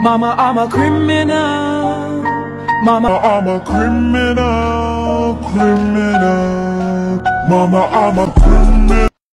Mama, I'm a criminal. Mama, I'm a criminal, criminal. Mama, I'm a criminal.